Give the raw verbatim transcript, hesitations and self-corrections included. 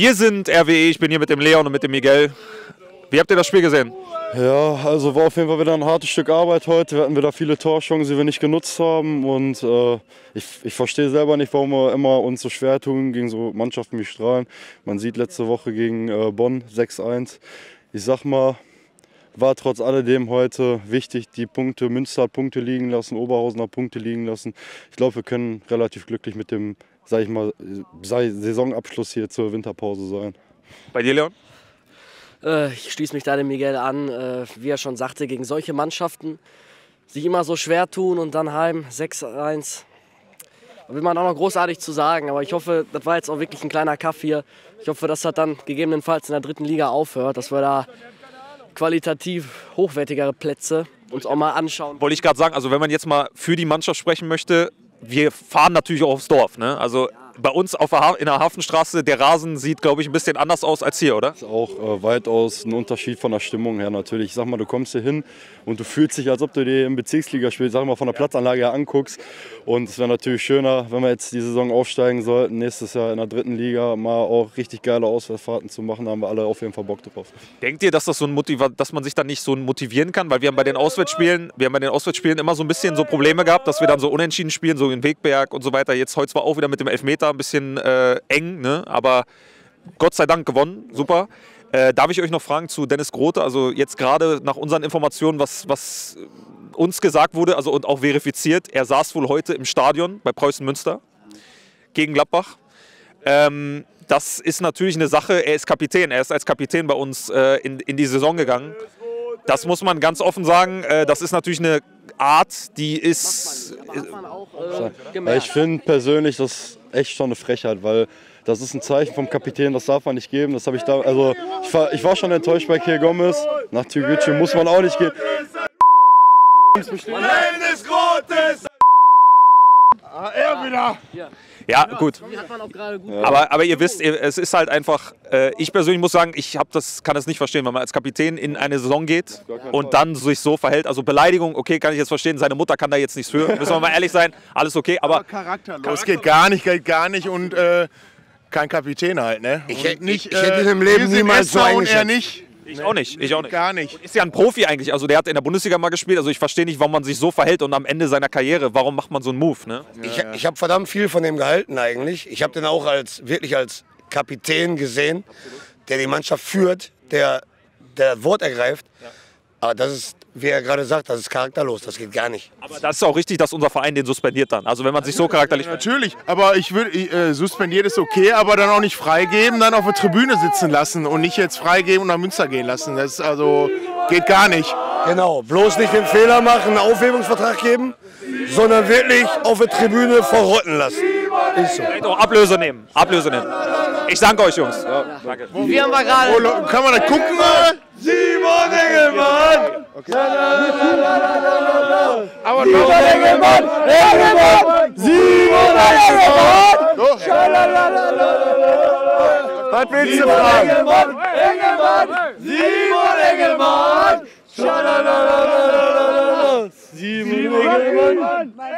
Wir sind R W E, ich bin hier mit dem Leon und mit dem Miguel. Wie habt ihr das Spiel gesehen? Ja, also war auf jeden Fall wieder ein hartes Stück Arbeit heute. Wir hatten wieder viele Torchancen, die wir nicht genutzt haben. Und äh, ich, ich verstehe selber nicht, warum wir immer uns so schwer tun gegen so Mannschaften wie Strahlen. Man sieht letzte Woche gegen äh, Bonn sechs eins. Ich sag mal, war trotz alledem heute wichtig, die Punkte. Münster hat Punkte liegen lassen, Oberhausener hat Punkte liegen lassen. Ich glaube, wir können relativ glücklich mit dem, sag ich mal, Saisonabschluss hier zur Winterpause sein. Bei dir, Leon? Äh, ich schließe mich da dem Miguel an. Äh, wie er schon sagte, gegen solche Mannschaften sich immer so schwer tun und dann heim sechs eins. Da will man auch noch großartig zu sagen, aber ich hoffe, das war jetzt auch wirklich ein kleiner Kaff hier. Ich hoffe, dass das dann gegebenenfalls in der dritten Liga aufhört, dass wir da qualitativ hochwertigere Plätze uns auch mal anschauen. Wollte ich gerade sagen, also wenn man jetzt mal für die Mannschaft sprechen möchte, wir fahren natürlich auch aufs Dorf, ne? Also ja. Bei uns auf der in der Hafenstraße, der Rasen sieht, glaube ich, ein bisschen anders aus als hier, oder? Das ist auch äh, weitaus ein Unterschied von der Stimmung her natürlich. Ich sag mal, du kommst hier hin und du fühlst dich, als ob du dir im Bezirksliga spielst, sag mal, von der Platzanlage her anguckst. Und es wäre natürlich schöner, wenn wir jetzt die Saison aufsteigen sollten, nächstes Jahr in der dritten Liga mal auch richtig geile Auswärtsfahrten zu machen. Da haben wir alle auf jeden Fall Bock drauf. Denkt ihr, dass, das so ein Motiv dass man sich dann nicht so motivieren kann? Weil wir haben bei den Auswärtsspielen, wir haben bei den Auswärtsspielen immer so ein bisschen so Probleme gehabt, dass wir dann so unentschieden spielen, so in Wegberg und so weiter. Jetzt heute zwar auch wieder mit dem Elfmeter ein bisschen äh, eng, ne? Aber Gott sei Dank gewonnen, super. Äh, darf ich euch noch fragen zu Dennis Grote, also jetzt gerade nach unseren Informationen, was, was uns gesagt wurde, also und auch verifiziert, er saß wohl heute im Stadion bei Preußen Münster gegen Gladbach. Ähm, das ist natürlich eine Sache, er ist Kapitän, er ist als Kapitän bei uns äh, in, in die Saison gegangen. Das muss man ganz offen sagen, äh, das ist natürlich eine Art, die ist... Macht man, macht man auch, äh, ich finde persönlich, das echt schon eine Frechheit, weil das ist ein Zeichen vom Kapitän, das darf man nicht geben. Das habe ich da, also ich war, ich war schon enttäuscht bei Keir Gomez. Nach Tugücü muss man auch nicht gehen. Er wieder. Ja, gut. Aber, aber ihr wisst, es ist halt einfach, ich persönlich muss sagen, ich hab das, kann das nicht verstehen, wenn man als Kapitän in eine Saison geht und dann sich so verhält. Also Beleidigung, okay, kann ich jetzt verstehen, seine Mutter kann da jetzt nichts für. Müssen wir mal ehrlich sein, alles okay. Aber charakterlos geht gar nicht, geht gar nicht und äh, kein Kapitän halt, ne? Und ich, ich, nicht, ich hätte äh, im Leben niemals so eingeschätzt. Ich nee, auch nicht, ich auch nicht. Gar nicht. Ist ja ein Profi eigentlich, also der hat in der Bundesliga mal gespielt, also ich verstehe nicht, warum man sich so verhält und am Ende seiner Karriere, warum macht man so einen Move, ne? Ich, ich habe verdammt viel von dem gehalten eigentlich, ich habe den auch als, wirklich als Kapitän gesehen, der die Mannschaft führt, der, der Wort ergreift, aber das ist, wie er gerade sagt, das ist charakterlos, das geht gar nicht. Aber das ist auch richtig, dass unser Verein den suspendiert dann, also wenn man sich so charakterlich... Ja, natürlich, aber ich würde, äh, suspendiert ist okay, aber dann auch nicht freigeben, dann auf der Tribüne sitzen lassen und nicht jetzt freigeben und nach Münster gehen lassen, das ist also, geht gar nicht. Genau, bloß nicht den Fehler machen, einen Aufhebungsvertrag geben, sondern wirklich auf der Tribüne verrotten lassen. Ist so. Vielleicht auch Ablöse nehmen, Ablöse nehmen. Ich danke euch, Jungs. Ja, danke. Wo wir haben wir gerade... Kann man da gucken, oder? Simon Engelmann! Okay. Aber Simon Engelmann! Engelmann! Simon Engelmann! Was willst du fragen? Engelmann! Engelmann! Simon Engelmann! Simon Engelmann! Simon Engelmann!